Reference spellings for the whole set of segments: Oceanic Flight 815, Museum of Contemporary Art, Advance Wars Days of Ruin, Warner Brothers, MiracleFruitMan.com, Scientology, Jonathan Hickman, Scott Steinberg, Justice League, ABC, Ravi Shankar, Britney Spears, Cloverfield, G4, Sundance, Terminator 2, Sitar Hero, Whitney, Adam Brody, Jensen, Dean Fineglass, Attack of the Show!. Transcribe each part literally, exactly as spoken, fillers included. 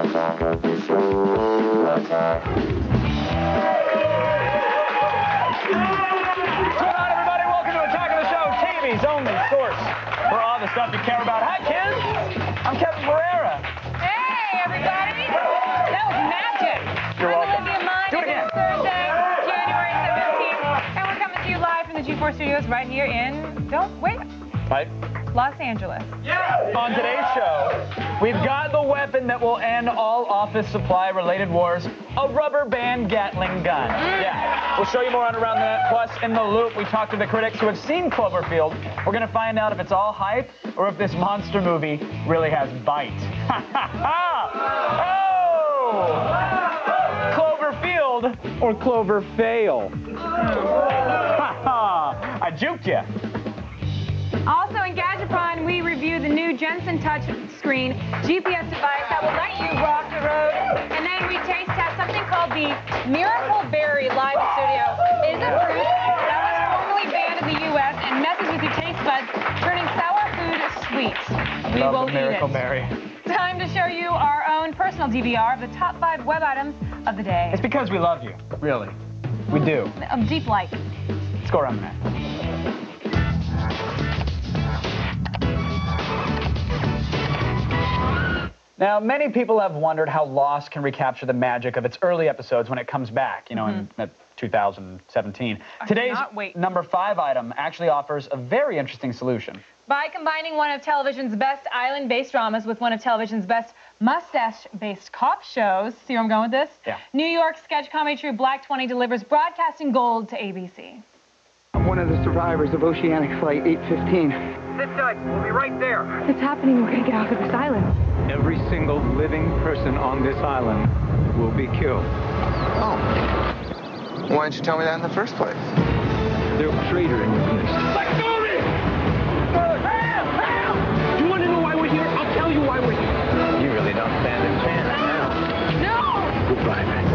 everybody, welcome to Attack of the Show, T V's only source for all the stuff you care about. Hi, kids. I'm Kevin Barrera. Hey, everybody. That was magic. You're I'm welcome. Olivia Munn. Do it again. Thursday, January seventeenth, and we're coming to you live from the G four studios right here in, don't wait, right? Los Angeles. Yeah. On today's show, we've got the weapon that will end all office supply-related wars, a rubber band Gatling gun. Yeah, we'll show you more on around that. Plus, in the loop, we talked to the critics who have seen Cloverfield. We're going to find out if it's all hype or if this monster movie really has bite. Ha, ha, ha! Oh! Cloverfield or Cloverfail? Ha, ha! I juked you. Also, in Gadgetron, we review the new Jensen Touch Screen G P S device that will let you rock the road. And then we taste test something called the Miracle Berry live in studio. It is a fruit that was formerly banned in the U S and messes with your taste buds, turning sour food sweet. We Love will the Miracle eat it. Berry. Time to show you our own personal D V R of the top five web items of the day. It's because we love you, really. We do. Um, deep like. Let's go around the net. Now, many people have wondered how Lost can recapture the magic of its early episodes when it comes back, you know, mm-hmm. in two thousand seventeen. I Today's number five item actually offers a very interesting solution. By combining one of television's best island-based dramas with one of television's best mustache-based cop shows, see where I'm going with this? Yeah. New York sketch comedy troupe Black twenty delivers broadcasting gold to A B C. I'm one of the survivors of Oceanic Flight eight fifteen. Sit tight. We'll be right there. It's happening. We're going to get off of this island. Every single living person on this island will be killed. Oh. Why didn't you tell me that in the first place? They're a traitor in your place. Let go of me! Help! Help! Do you want to know why we're here? I'll tell you why we're here. You really don't stand a chance now. No! Goodbye, man.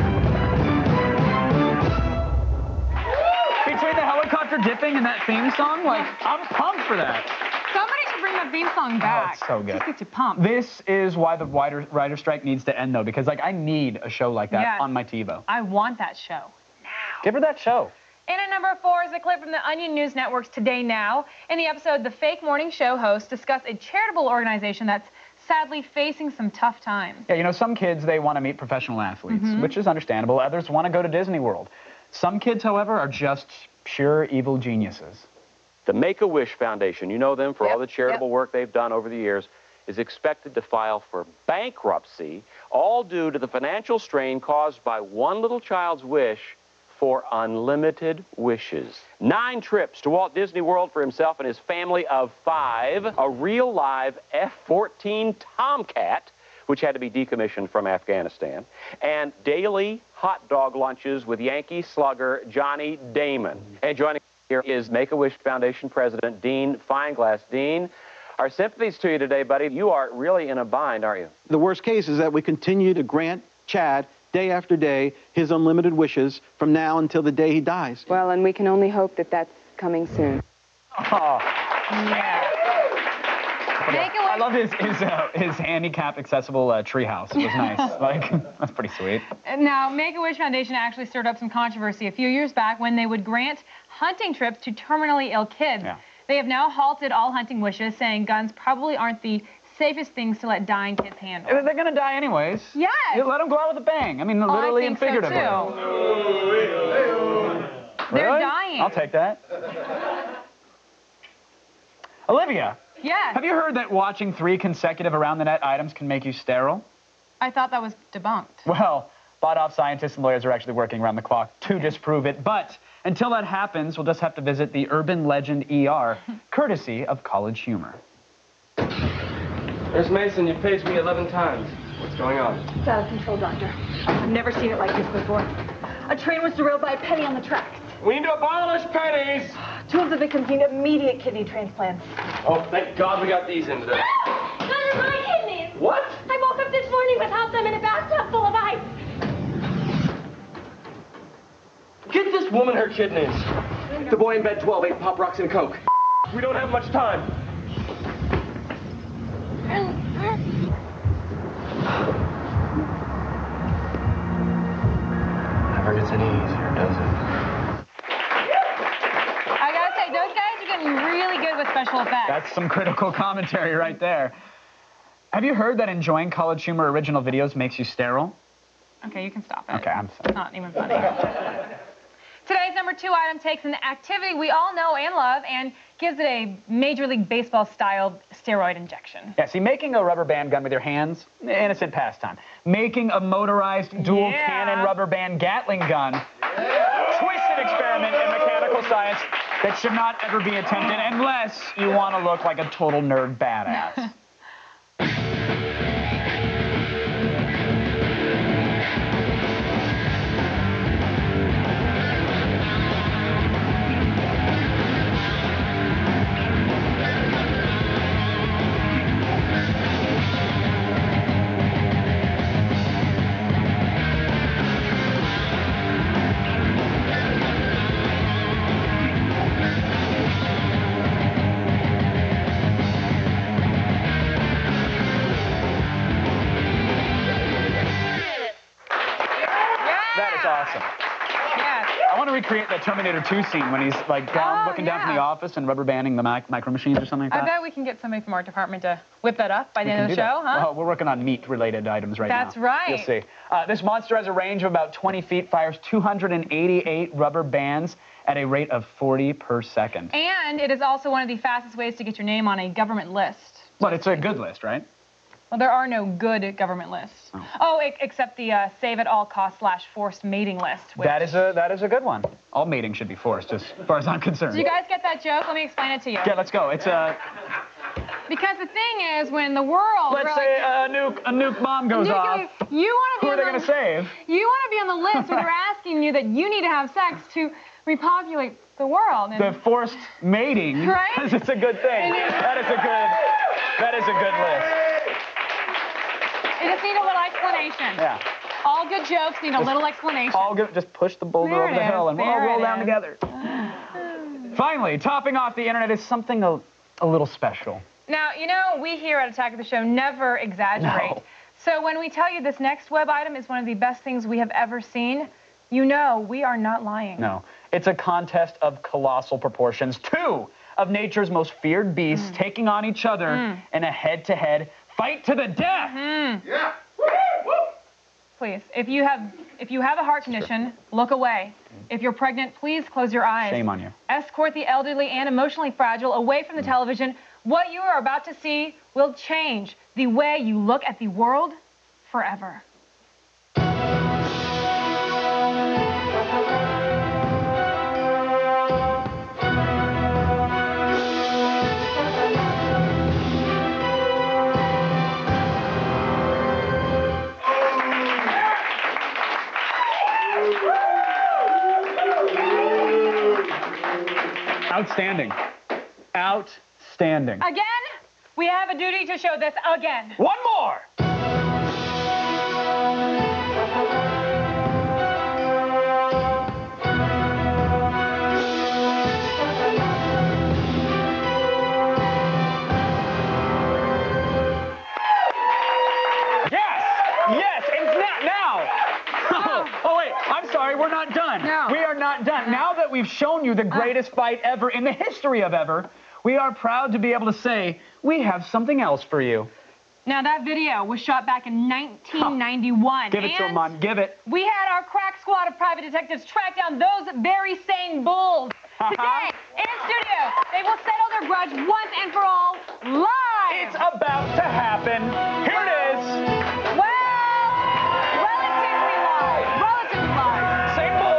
Between the helicopter dipping and that theme song, like, I'm pumped for that. Somebody should bring that theme song back. Oh, it's so good. It just gets you pumped. This is why the writer, writer strike needs to end, though, because, like, I need a show like that yes. on my TiVo. I want that show now. Give her that show. And at number four is a clip from the Onion News Network's Today Now. In the episode, the fake morning show hosts discuss a charitable organization that's sadly facing some tough times. Yeah, you know, some kids, they want to meet professional athletes, mm-hmm. which is understandable. Others want to go to Disney World. Some kids, however, are just pure evil geniuses. The Make-A-Wish Foundation, you know them for yep, all the charitable yep. work they've done over the years, is expected to file for bankruptcy, all due to the financial strain caused by one little child's wish for unlimited wishes. Nine trips to Walt Disney World for himself and his family of five, a real live F fourteen Tomcat, which had to be decommissioned from Afghanistan, and daily hot dog lunches with Yankee slugger Johnny Damon. And joining here is Make-A-Wish Foundation President Dean Fineglass. Dean, our sympathies to you today, buddy. You are really in a bind, aren't you? The worst case is that we continue to grant Chad, day after day, his unlimited wishes from now until the day he dies. Well, and we can only hope that that's coming soon. Oh, yeah. I love his his, uh, his handicap accessible uh, treehouse. It was nice. Like, that's pretty sweet. Now, Make-A-Wish Foundation actually stirred up some controversy a few years back when they would grant hunting trips to terminally ill kids. Yeah. They have now halted all hunting wishes, saying guns probably aren't the safest things to let dying kids handle. They're gonna die anyways. Yes. You let them go out with a bang. I mean, literally oh, I and figuratively. So too. They're really? Dying. I'll take that. Olivia. Yes. Have you heard that watching three consecutive around the net items can make you sterile? I thought that was debunked. Well, bought-off scientists and lawyers are actually working around the clock to okay. disprove it. But until that happens, we'll just have to visit the urban legend E R, courtesy of College Humor. Nurse Mason, you've paged me eleven times. What's going on? It's out of control, Doctor. I've never seen it like this before. A train was derailed by a penny on the tracks. We need to abolish pennies! Two of the victims need immediate kidney transplants. Oh, thank God we got these in today. No! Those are my kidneys! What? I woke up this morning without them in a bathtub full of ice. Get this woman her kidneys. The boy in bed twelve ate Pop Rocks and Coke. We don't have much time. That's some critical commentary right there. Have you heard that enjoying College Humor original videos makes you sterile? Okay, you can stop it. Okay, I'm sorry. It's not even funny. Today's number two item takes an activity we all know and love and gives it a Major League Baseball-style steroid injection. Yeah, see, making a rubber band gun with your hands, innocent pastime. Making a motorized dual-cannon yeah. rubber band Gatling gun, yeah. twisted experiment in mechanical science that should not ever be attempted unless you want to look like a total nerd badass. Create that Terminator two scene when he's like down, oh, looking yeah. down from the office and rubber banding the mic micro machines or something like that. I bet we can get somebody from our department to whip that up by the end of the show, that. huh? Well, we're working on meat-related items right That's now. That's right. You'll see. Uh, this monster has a range of about twenty feet, fires two hundred eighty-eight rubber bands at a rate of forty per second. And it is also one of the fastest ways to get your name on a government list. Well, it's a good list, right? Well, there are no good government lists. Oh, oh except the uh, save-at-all-costs slash forced mating list. Which... That is a that is a good one. All mating should be forced, as far as I'm concerned. Did you guys get that joke? Let me explain it to you. Yeah, let's go. It's a... Uh... Because the thing is, when the world... Let's say like, a, nuke, a nuke bomb goes nuke, off. You, you wanna be Who on are they going to save? You want to be on the list when they're asking you that you need to have sex to repopulate the world. And... The forced mating, right? Because it's a good thing. It... That is a good... That is a good list. You just need a little explanation. Yeah. All good jokes need just, a little explanation. All good, just push the boulder there over the is, hill and we'll all roll down is. together. Finally, topping off the internet is something a, a little special. Now, you know, we here at Attack of the Show never exaggerate. No. So when we tell you this next web item is one of the best things we have ever seen, you know we are not lying. No, it's a contest of colossal proportions. Two of nature's most feared beasts mm. taking on each other mm. in a head-to-head fight to the death. Mm-hmm. Yeah. Woo, woo. Please, if you have if you have a heart condition, sure. look away. If you're pregnant, please close your eyes. Shame on you. Escort the elderly and emotionally fragile away from the mm. television. What you are about to see will change the way you look at the world forever. Outstanding. Outstanding. Again, we have a duty to show this again. One more! Yes! Yes! It's not now! Oh, oh wait, I'm sorry, we're not done. No. We are not done. No. Now we've shown you the greatest uh, fight ever in the history of ever, we are proud to be able to say we have something else for you. Now that video was shot back in nineteen ninety-one. Oh, give it to him, Mom. Give it. We had our crack squad of private detectives track down those very same bulls. Today, in studio, they will settle their grudge once and for all live. It's about to happen. Here it is. Well, relatively live. Relatively live. Same bulls.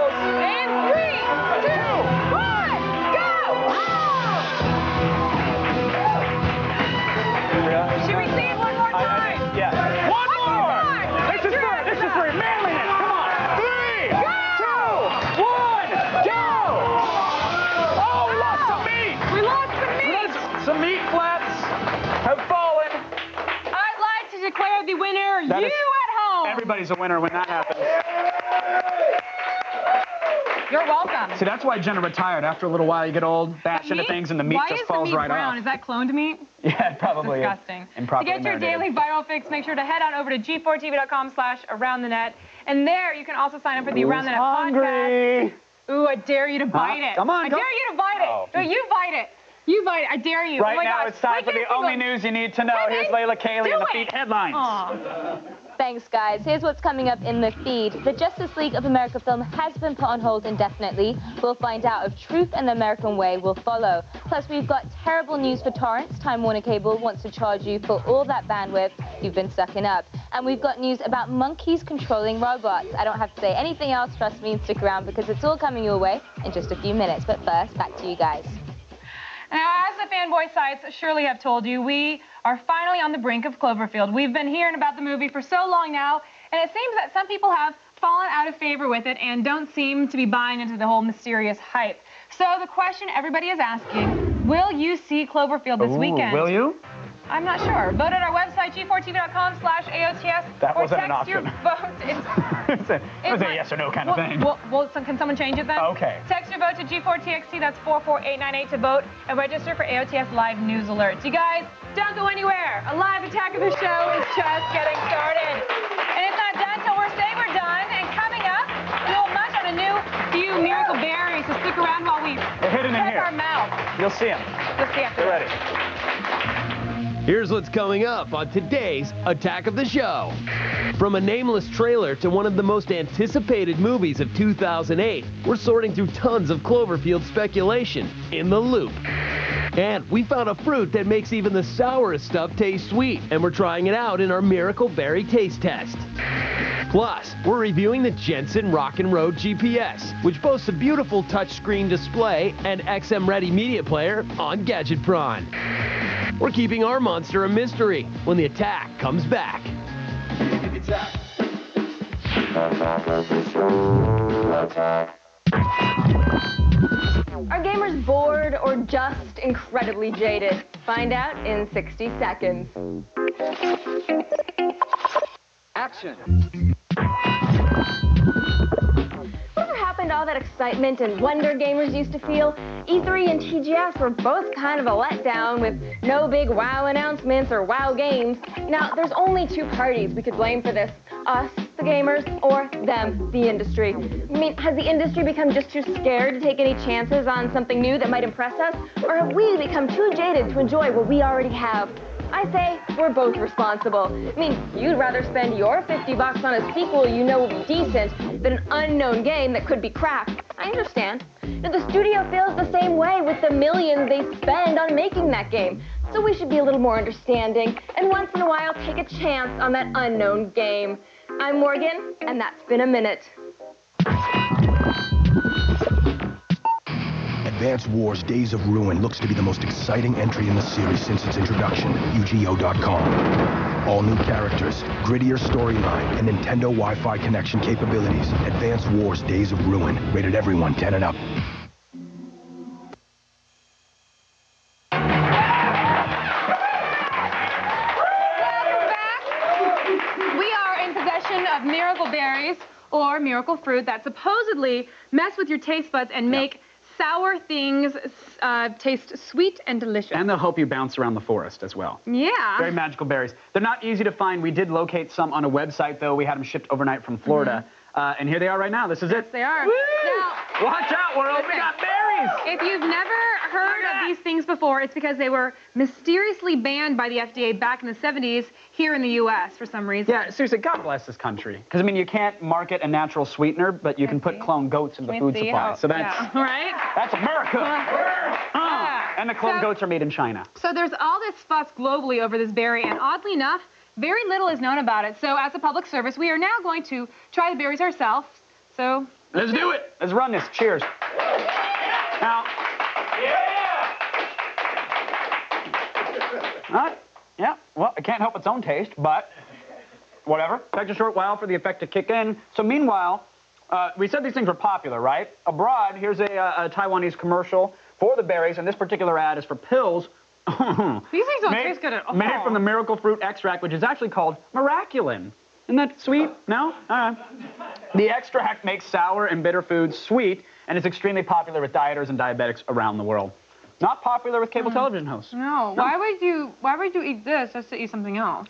Winner, that you is, at home. Everybody's a winner when that happens. You're welcome. See, that's why Jenna retired. After a little while, you get old, bash into things, and the meat why just falls meat right brown? off. Is that cloned meat? Yeah, it probably is. Disgusting. And to get your daily viral fix, make sure to head on over to G four T V dot com slash around the net, and there you can also sign up for the Who's Around the Net hungry? podcast. Ooh, I dare you to bite huh? it. Come on, I come dare you to bite it. Oh. No, you bite it. You might, I dare you. Right oh my now, gosh. It's time Wait, for the only news you need to know. Women, here's Layla Kaley in the feed headlines. Aww. Thanks, guys. Here's what's coming up in the feed. The Justice League of America film has been put on hold indefinitely. We'll find out if Truth and the American Way will follow. Plus, we've got terrible news for torrents. Time Warner Cable wants to charge you for all that bandwidth you've been sucking up. And we've got news about monkeys controlling robots. I don't have to say anything else. Trust me and stick around because it's all coming your way in just a few minutes. But first, back to you guys. Now, as the fanboy sites surely have told you, we are finally on the brink of Cloverfield. We've been hearing about the movie for so long now, and it seems that some people have fallen out of favor with it and don't seem to be buying into the whole mysterious hype. So the question everybody is asking, will you see Cloverfield this Ooh, weekend? Will you? I'm not sure. Vote at our website, G four T V dot com slash A O T S. That wasn't an option. Or text your vote. It's, it's, a, it's it a yes or no kind well, of thing. Well, well, so can someone change it then? Okay. Text your vote to G four T X T, that's four four eight nine eight to vote, and register for A O T S Live News Alerts. You guys, don't go anywhere. A live attack of the show is just getting started. And it's not done till we're saying we're done. And coming up, we'll munch on a new few miracle berries. So stick around while we hidden in here. Our mouth. You'll see them. You'll see after They're ready. Here's what's coming up on today's Attack of the Show. From a nameless trailer to one of the most anticipated movies of two thousand eight, we're sorting through tons of Cloverfield speculation in the loop. And we found a fruit that makes even the sourest stuff taste sweet, and we're trying it out in our Miracle Berry Taste Test. Plus, we're reviewing the Jensen Rock'n'Road G P S, which boasts a beautiful touchscreen display and X M Ready media player on Gadget Prawn. We're keeping our monster a mystery when the attack comes back. Attack. Attack of the show. Attack. Are gamers bored or just incredibly jaded? Find out in sixty seconds. Action. Whatever happened to all that excitement and wonder gamers used to feel? E three and T G S were both kind of a letdown with no big wow announcements or wow games. Now, there's only two parties we could blame for this. Us, the gamers, or them, the industry. I mean, has the industry become just too scared to take any chances on something new that might impress us? Or have we become too jaded to enjoy what we already have? I say we're both responsible. I mean, you'd rather spend your fifty bucks on a sequel you know will be decent than an unknown game that could be crap. I understand. Now, the studio feels the same way with the millions they spend on making that game. So we should be a little more understanding and once in a while take a chance on that unknown game. I'm Morgan, and that's been a minute. Advance Wars Days of Ruin looks to be the most exciting entry in the series since its introduction, U G O dot com. All new characters, grittier storyline, and Nintendo Wi-Fi connection capabilities. Advance Wars Days of Ruin, rated everyone ten and up. Or miracle fruit that supposedly mess with your taste buds and make yep. sour things uh, taste sweet and delicious. And they'll help you bounce around the forest as well. Yeah. Very magical berries. They're not easy to find. We did locate some on a website, though. We had them shipped overnight from Florida. Mm-hmm. uh, and here they are right now. This is yes, it. they are. Woo! Now, watch out, world. Listen, we got berries. If you've never heard of these things before, it's because they were mysteriously banned by the F D A back in the seventies here in the U S for some reason. Yeah, seriously, God bless this country. Because, I mean, you can't market a natural sweetener, but you can, can put cloned goats in the food supply. How, so that's, yeah. right? That's America. Uh, uh, and the cloned so, goats are made in China. So there's all this fuss globally over this berry, and oddly enough, very little is known about it. So as a public service, we are now going to try the berries ourselves. So let's do it. Let's run this. Cheers. Now, Not, yeah, well, it can't help its own taste, but whatever. Takes a short while for the effect to kick in. So meanwhile, uh, we said these things were popular, right? Abroad, here's a, a Taiwanese commercial for the berries, and this particular ad is for pills. These things don't made, taste good at all. Made from the miracle fruit extract, which is actually called Miraculin. Isn't that sweet? No? Uh, the extract makes sour and bitter foods sweet, and it's extremely popular with dieters and diabetics around the world. Not popular with cable mm. television hosts. No. no. Why would you Why would you eat this just to eat something else?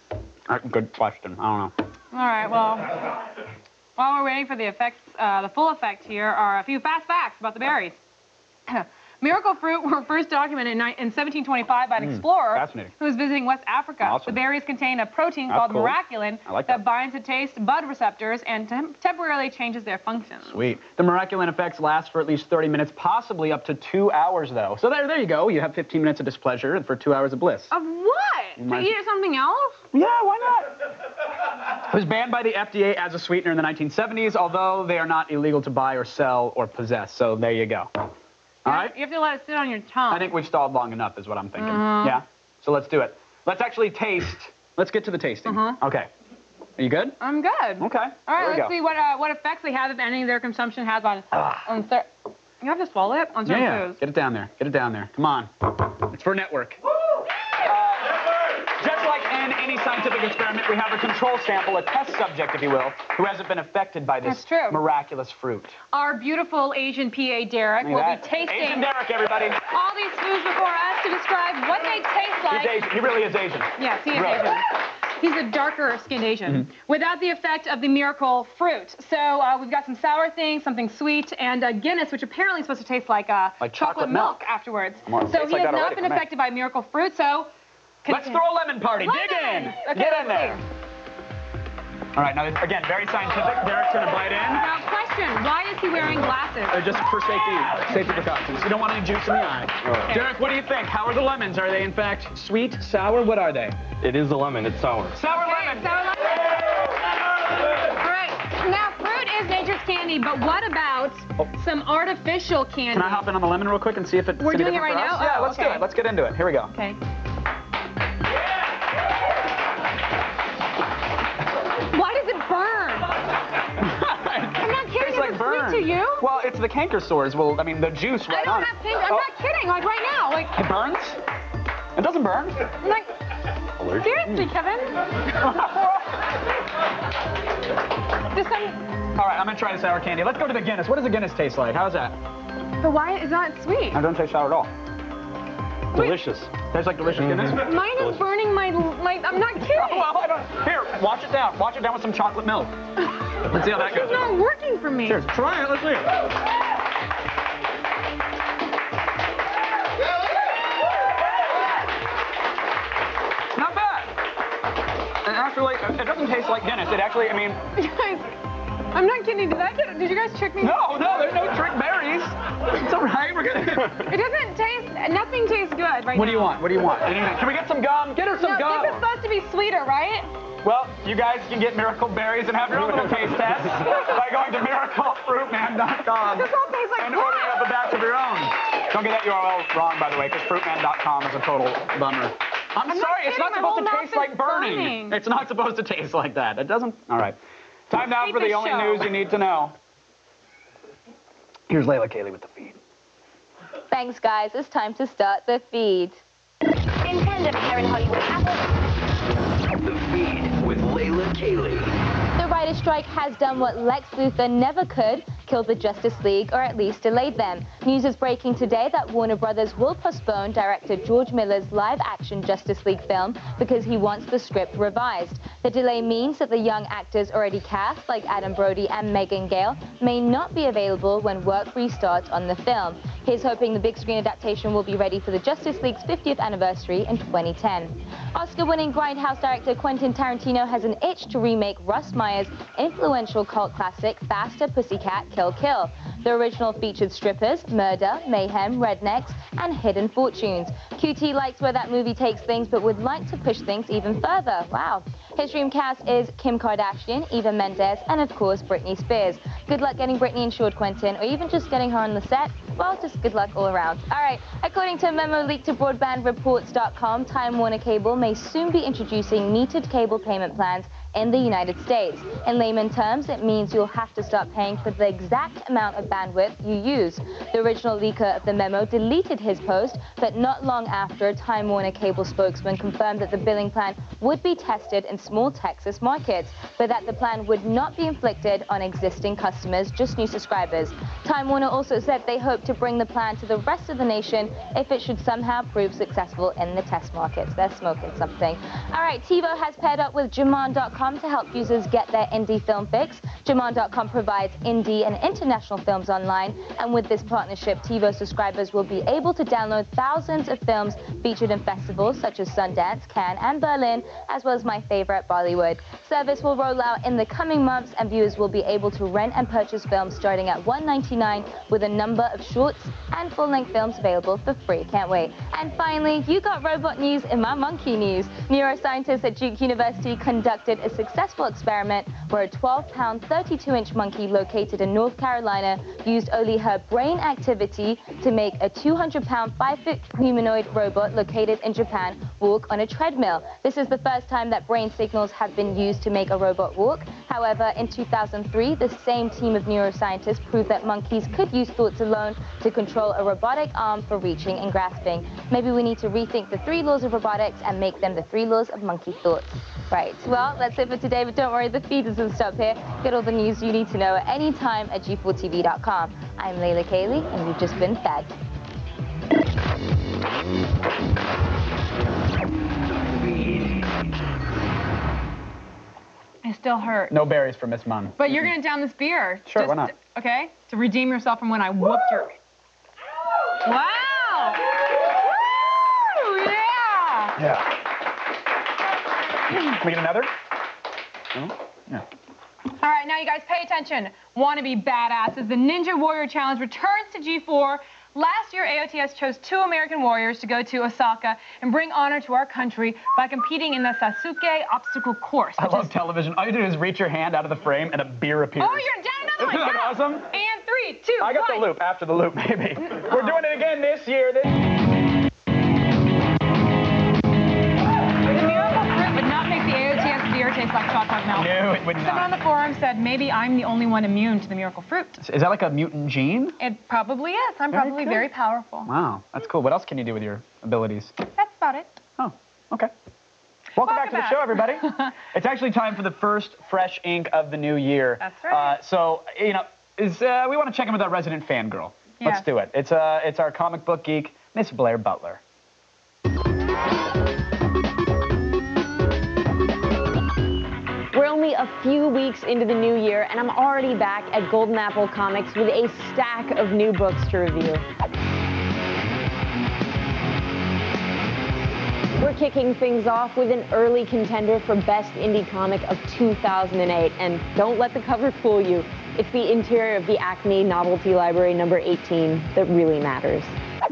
Uh, good question. I don't know. All right. Well, while we're waiting for the effects, uh, the full effect here are a few fast facts about the berries. Miracle fruit were first documented in seventeen twenty-five by an mm, explorer who was visiting West Africa. Awesome. The berries contain a protein That's called cool. miraculin like that. that binds to taste bud receptors and tem temporarily changes their function. Sweet. The miraculin effects last for at least thirty minutes, possibly up to two hours, though. So there, there you go. You have fifteen minutes of displeasure and for two hours of bliss. Of what? To eat something else? Yeah, why not? It was banned by the F D A as a sweetener in the nineteen seventies, although they are not illegal to buy or sell or possess. So there you go. All right? You have to let it sit on your tongue. I think we've stalled long enough is what I'm thinking. Uh, yeah? So let's do it. Let's actually taste. Let's get to the tasting. Uh-huh. Okay. Are you good? I'm good. Okay. All right, let's go. see what uh, what effects they have, if any, their consumption has on... on you have to swallow it? On certain yeah, foods. Get it down there. Get it down there. Come on. It's for network. In any scientific experiment, we have a control sample, a test subject, if you will, who hasn't been affected by this miraculous fruit. Our beautiful Asian P A, Derek, will be tasting... Asian Derek, everybody. ...all these foods before us to describe what they taste like. He's Asian. He really is Asian. Yes, he is Asian. He's a darker-skinned Asian, mm-hmm. without the effect of the miracle fruit. So uh, we've got some sour things, something sweet, and uh, Guinness, which apparently is supposed to taste like, uh, like chocolate, chocolate milk, milk afterwards. So he has not been affected by miracle fruit, so... Let's throw a lemon party. Lemon. Dig in. Okay, Get in there. All right, now, again, very scientific. Derek's going to bite in. Now, question, why is he wearing glasses? Uh, just for safety, safety precautions. You don't want any juice in the eye. Okay. Derek, what do you think? How are the lemons? Are they, in fact, sweet, sour? What are they? It is a lemon. It's sour. Sour okay, lemon. Sour lemon. All right, now, fruit is nature's candy, but what about oh. some artificial candy? Can I hop in on the lemon real quick and see if it's We're doing it right now? Yeah, oh, let's okay. do it. Let's get into it. Here we go. Okay. To you? Well, it's the canker sores. Well, I mean, the juice right on. I don't on. have canker. I'm oh. not kidding. Like, right now. Like, it burns? It doesn't burn. Like, Alert. seriously, mm. Kevin? Does some... All right, I'm going to try the sour candy. Let's go to the Guinness. What does the Guinness taste like? How's that? But why is that sweet? I don't taste sour at all. Delicious. Wait. Tastes like delicious Guinness. Mm-hmm. Mine delicious. is burning my... my... I'm not kidding. Oh, well, I don't... Here, wash it down. Wash it down with some chocolate milk. Let's see how that goes. It's not working for me. Cheers. Try it. Let's see it. Not bad. And actually, it doesn't taste like Guinness. It actually, I mean... You guys, I'm not kidding. Did I get, did you guys trick me? No, no, there's no trick berries. It's all right. We're going to... It doesn't taste... Nothing tastes good right now. What do you want? What do you want? Can we get some gum? Get her some no, gum. This is supposed to be sweeter, right? Well, you guys can get Miracle Berries and have your own little taste test by going to Miracle Fruit Man dot com like and ordering up a batch of your own. Don't get that U R L wrong, by the way, because Fruit Man dot com is a total bummer. I'm, I'm sorry, not it's not supposed to taste like burning. burning. It's not supposed to taste like that. It doesn't... All right. Time now for the only show. news you need to know. Here's Layla Cayley with the feed. Thanks, guys. It's time to start the feed. Nintendo here in Hollywood. Apple. The feed. Layla Cayley. The writer's strike has done what Lex Luthor never could, killed the Justice League, or at least delayed them. News is breaking today that Warner Brothers will postpone director George Miller's live-action Justice League film because he wants the script revised. The delay means that the young actors already cast, like Adam Brody and Megan Gale, may not be available when work restarts on the film. He's hoping the big screen adaptation will be ready for the Justice League's fiftieth anniversary in twenty ten. Oscar-winning Grindhouse director Quentin Tarantino has an itch to remake Russ Meyer's influential cult classic Faster Pussycat Kill Kill. The original featured strippers, murder, mayhem, rednecks, and hidden fortunes. Q T likes where that movie takes things, but would like to push things even further. Wow. His dream cast is Kim Kardashian, Eva Mendes, and of course Britney Spears. Good luck getting Britney insured, Quentin, or even just getting her on the set. Well, just good luck all around. All right, according to a memo leaked to broadband reports dot com, Time Warner Cable may soon be introducing metered cable payment plans in the United States. In layman terms, it means you'll have to start paying for the exact amount of bandwidth you use. The original leaker of the memo deleted his post, but not long after, Time Warner Cable spokesman confirmed that the billing plan would be tested in small Texas markets, but that the plan would not be inflicted on existing customers, just new subscribers. Time Warner also said they hope to bring the plan to the rest of the nation if it should somehow prove successful in the test markets. They're smoking something. All right, TiVo has paired up with Jaman dot com Jaman dot com to help users get their indie film fix. Jaman dot com provides indie and international films online, and with this partnership, TiVo subscribers will be able to download thousands of films featured in festivals such as Sundance, Cannes, and Berlin, as well as my favorite, Bollywood. Service will roll out in the coming months, and viewers will be able to rent and purchase films starting at one ninety-nine, with a number of shorts and full-length films available for free. Can't wait. And finally, you got robot news in my monkey news. Neuroscientists at Duke University conducted a successful experiment where a twelve pound, thirty-two inch monkey located in North Carolina used only her brain activity to make a two hundred pound, five foot humanoid robot located in Japan walk on a treadmill. This is the first time that brain signals have been used to make a robot walk. However, in two thousand three, the same team of neuroscientists proved that monkeys could use thoughts alone to control a robotic arm for reaching and grasping. Maybe we need to rethink the three laws of robotics and make them the three laws of monkey thoughts. Right, well, that's it for today, but don't worry, the feed doesn't stop here. Get all the news you need to know at any time at G four T V dot com. I'm Layla Cayley, and you've just been fed. I still hurt. No berries for Miss Munn. But you're gonna down this beer. Sure, just, why not? Okay, to redeem yourself from when I whooped Woo! your... Wow! Woo! Yeah! Yeah. Can we get another? No? No. All right, now you guys pay attention. Wanna be badasses. The Ninja Warrior Challenge returns to G four. Last year, A O T S chose two American warriors to go to Osaka and bring honor to our country by competing in the Sasuke obstacle course. I love is... television. All you do is reach your hand out of the frame and a beer appears. Oh, you're down another one. Isn't that awesome? And three, two, one. I got one. The loop after the loop, maybe. Oh. We're doing it again this year. This... The miracle fruit would not make the A O T S beer taste like chocolate milk. No, it would not. Someone on the forum said maybe I'm the only one immune to the miracle fruit. Is that like a mutant gene? It probably is. I'm very probably good. very powerful. Wow, that's cool. What else can you do with your abilities? That's about it. Oh, okay. Welcome back, back to the show, everybody. It's actually time for the first Fresh Ink of the new year. That's right. Uh, so, you know, is, uh, we want to check in with our resident fangirl. Yeah. Let's do it. It's, uh, it's our comic book geek, Miss Blair Butler. We're only a few weeks into the new year, and I'm already back at Golden Apple Comics with a stack of new books to review. We're kicking things off with an early contender for Best Indie Comic of two thousand eight. And don't let the cover fool you. It's the interior of the Acme Novelty Library number eighteen that really matters.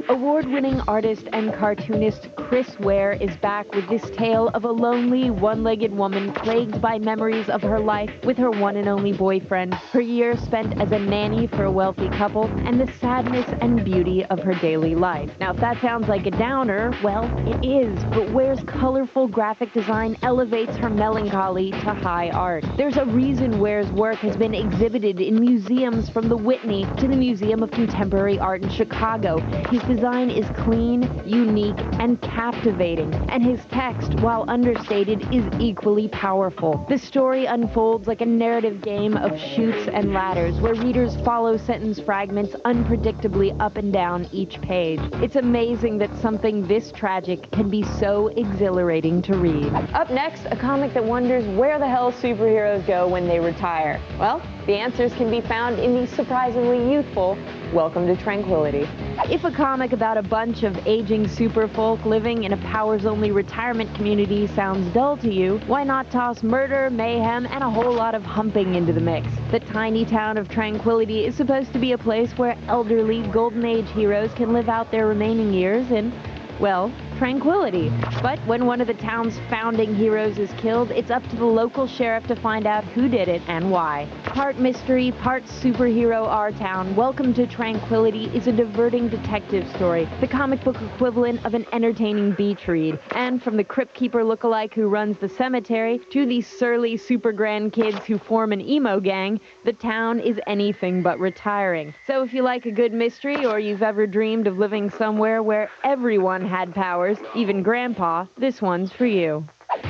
Award-winning artist and cartoonist Chris Ware is back with this tale of a lonely, one-legged woman plagued by memories of her life with her one and only boyfriend, her year spent as a nanny for a wealthy couple, and the sadness and beauty of her daily life. Now, if that sounds like a downer, well, it is, but Ware's colorful graphic design elevates her melancholy to high art. There's a reason Ware's work has been exhibited in museums from the Whitney to the Museum of Contemporary Art in Chicago. His design is clean, unique, and captivating, and his text, while understated, is equally powerful. The story unfolds like a narrative game of chutes and ladders, where readers follow sentence fragments unpredictably up and down each page. It's amazing that something this tragic can be so exhilarating to read. Up next, a comic that wonders where the hell superheroes go when they retire. Well, the answers can be found in the surprisingly youthful Welcome to Tranquility. If a comic about a bunch of aging superfolk living in a powers-only retirement community sounds dull to you, why not toss murder, mayhem, and a whole lot of humping into the mix? The tiny town of Tranquility is supposed to be a place where elderly, golden age heroes can live out their remaining years in, well, tranquility. But when one of the town's founding heroes is killed, it's up to the local sheriff to find out who did it and why. Part mystery, part superhero Our Town, Welcome to Tranquility is a diverting detective story, the comic book equivalent of an entertaining beach read. And from the crypt keeper lookalike who runs the cemetery to the surly super grand kids who form an emo gang, the town is anything but retiring. So if you like a good mystery, or you've ever dreamed of living somewhere where everyone had powers, even Grandpa, this one's for you.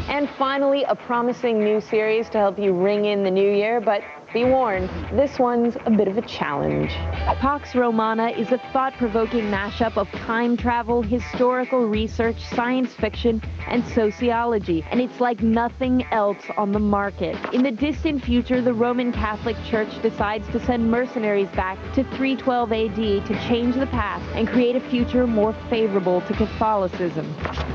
And finally, a promising new series to help you ring in the new year, but Be warned, this one's a bit of a challenge. Pax Romana is a thought-provoking mashup of time travel, historical research, science fiction, and sociology, and it's like nothing else on the market. In the distant future, the Roman Catholic Church decides to send mercenaries back to three twelve A D to change the past and create a future more favorable to Catholicism.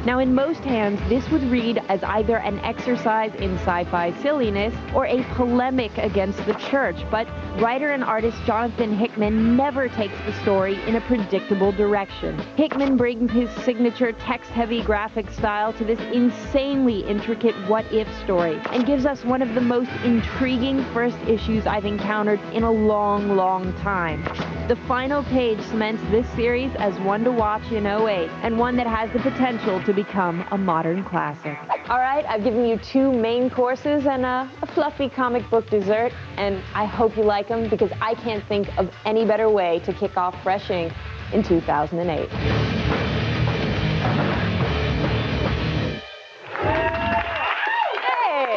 Now, in most hands, this would read as either an exercise in sci-fi silliness or a polemic against the church, but writer and artist Jonathan Hickman never takes the story in a predictable direction. Hickman brings his signature text-heavy graphic style to this insanely intricate what-if story and gives us one of the most intriguing first issues I've encountered in a long, long time. The final page cements this series as one to watch in oh eight, and one that has the potential to become a modern classic. All right, I've given you two main courses and a, a fluffy comic book dessert, and I hope you like them, because I can't think of any better way to kick off Fresh Ink in two thousand eight. Hey,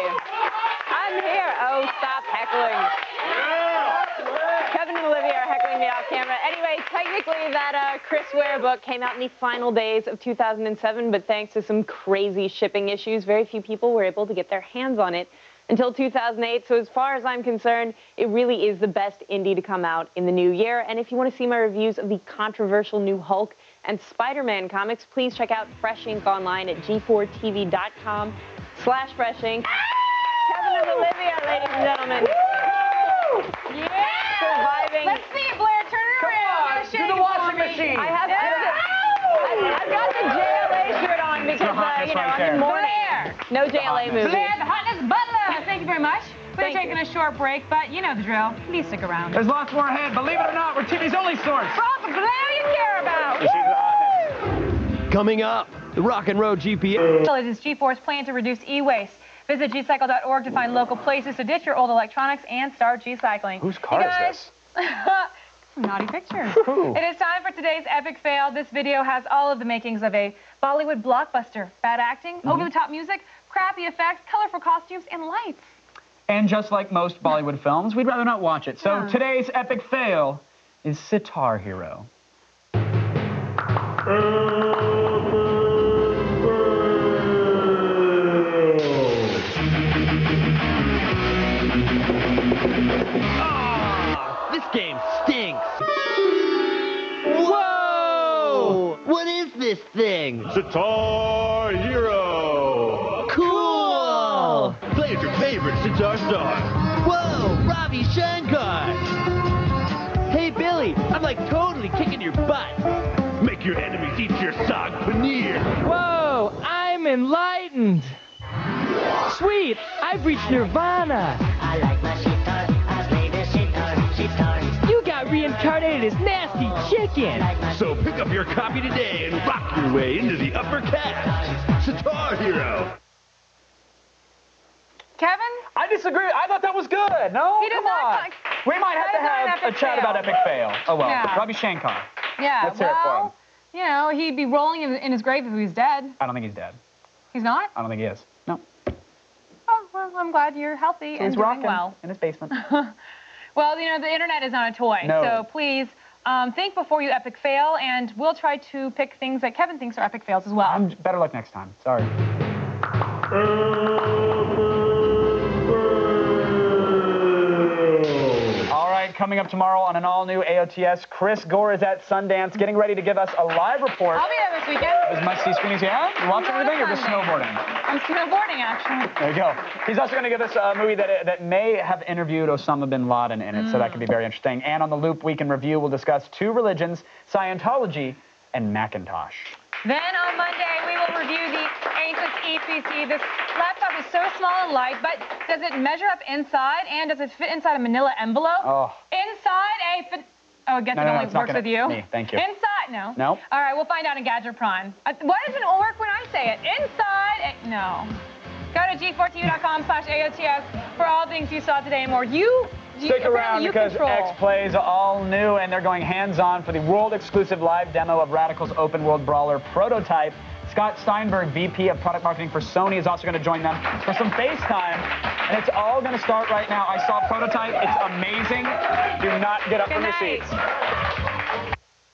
I'm here. Oh, stop heckling. Camera. Anyway, technically that uh, Chris Ware book came out in the final days of two thousand seven, but thanks to some crazy shipping issues, very few people were able to get their hands on it until two thousand eight. So as far as I'm concerned, it really is the best indie to come out in the new year. And if you want to see my reviews of the controversial new Hulk and Spider-Man comics, please check out Fresh Ink online at G four T V dot com slash Fresh Ink. Kevin and Olivia, ladies and gentlemen. Yeah! Surviving. Let's see it, Blair. Turn it Come around. On. Do the washing machine. I have yeah. the, I've got the J L A shirt on because, uh, you know, right I'm in mourning. Blair. No J L A movie. Blair, the hotness butler. Thank you very much. We're Thank taking you. a short break, but you know the drill. Please stick around. There's lots more ahead. Believe it or not, we're T V's only source. For all the Blair you care about. She's the Coming up, the Rock and Roll G P S. It's G four's plan to reduce e-waste. Visit G cycle dot org to find local places to ditch your old electronics and start G-cycling. Whose car you guys, is this? Some naughty pictures. Ooh. It is time for today's epic fail. This video has all of the makings of a Bollywood blockbuster. Bad acting, mm-hmm. over-the-top music, crappy effects, colorful costumes, and lights. And just like most Bollywood films, we'd rather not watch it. So yeah. today's epic fail is Sitar Hero. Game stinks. Whoa! What is this thing? Sitar Hero. Cool! Play as your favorite sitar star. Whoa! Ravi Shankar. Hey Billy, I'm like totally kicking your butt. Make your enemies eat your sog paneer. Whoa! I'm enlightened. Sweet! I've reached nirvana. I like my sitar. You got reincarnated as nasty chicken. So pick up your copy today and rock your way into the upper cast. Sitar Hero. Kevin? I disagree. I thought that was good. No, he come on. Like, we might have to have a chat fail. about epic fail. Oh, well. Yeah. Ravi Shankar. Yeah. Let's well, hear it for him. You know, he'd be rolling in, in his grave if he was dead. I don't think he's dead. He's not? I don't think he is. No. Oh, well, I'm glad you're healthy so and doing well. in his basement. Well, you know, the internet is not a toy, no. so please um, think before you epic fail, and we'll try to pick things that Kevin thinks are epic fails as well. I'm better luck next time. Sorry. All right, coming up tomorrow on an all-new A O T S, Chris Gore is at Sundance getting ready to give us a live report. I'll be there this weekend. As much see screenings you have? You watch everything or just snowboarding? I'm snowboarding, actually. There you go. He's also going to give us a movie that that may have interviewed Osama bin Laden in it, mm. so that could be very interesting. And on the Loop Week in Review, we'll discuss two religions, Scientology and Macintosh. Then on Monday, we will review the Asus E P C. This laptop is so small and light, but does it measure up inside, and does it fit inside a manila envelope? Oh. Inside a... Oh, I guess no, it no, only no, works with you. Me. Thank you. Inside, no. No. All right, we'll find out in Gadget Prime. Uh, what does it work when I say it? Inside, it, no. Go to G four T V dot com slash A O T S for all things you saw today and more. You, you Stick around you because control. X Plays all new, and they're going hands-on for the world-exclusive live demo of Radical's open-world brawler Prototype. Scott Steinberg, V P of Product Marketing for Sony, is also going to join them for some FaceTime. And it's all going to start right now. I saw a prototype. It's amazing. Do not get up Good from night. your seats.